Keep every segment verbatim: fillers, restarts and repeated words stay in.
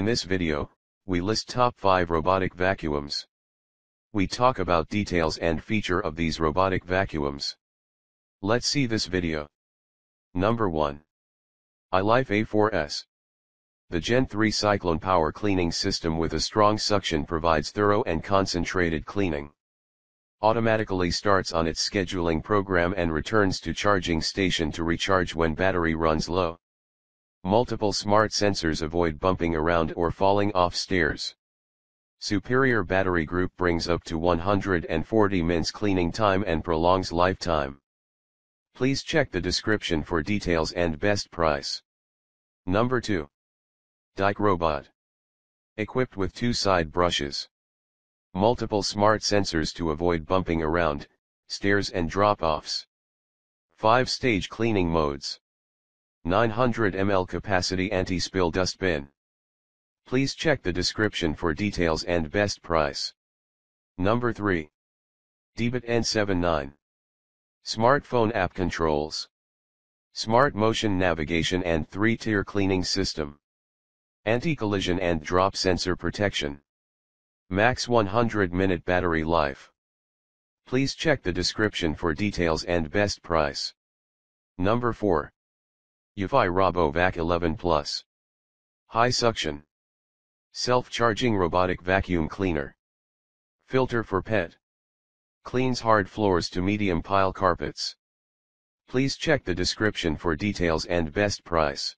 In this video, we list top five robotic vacuums. We talk about details and feature of these robotic vacuums. Let's see this video. Number one. iLife A four S. The Gen three Cyclone Power Cleaning System with a strong suction provides thorough and concentrated cleaning. Automatically starts on its scheduling program and returns to charging station to recharge when battery runs low. Multiple smart sensors avoid bumping around or falling off stairs. Superior battery group brings up to one hundred forty minutes cleaning time and prolongs lifetime. Please check the description for details and best price. Number two. Deik Robot. Equipped with two side brushes. Multiple smart sensors to avoid bumping around, stairs and drop-offs. five stage cleaning modes. nine hundred milliliter capacity anti-spill dustbin. Please check the description for details and best price. Number three. Deebot N seventy-nine. Smartphone app controls. Smart motion navigation and three tier cleaning system. Anti-collision and drop sensor protection. Max one hundred minute battery life. Please check the description for details and best price. Number four. Eufy RoboVac eleven plus. High suction. Self-charging robotic vacuum cleaner. Filter for pet. Cleans hard floors to medium pile carpets. Please check the description for details and best price.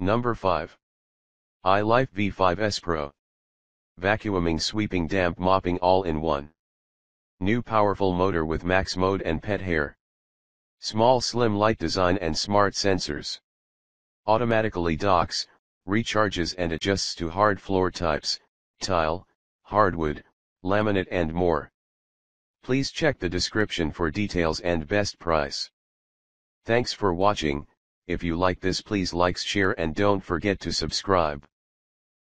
Number five. iLife V five S Pro. Vacuuming, sweeping, damp mopping all in one. New powerful motor with max mode and pet hair. Small slim light design and smart sensors. Automatically docks, recharges and adjusts to hard floor types, tile, hardwood, laminate and more. Please check the description for details and best price. Thanks for watching. If you like this, please like, share and don't forget to subscribe.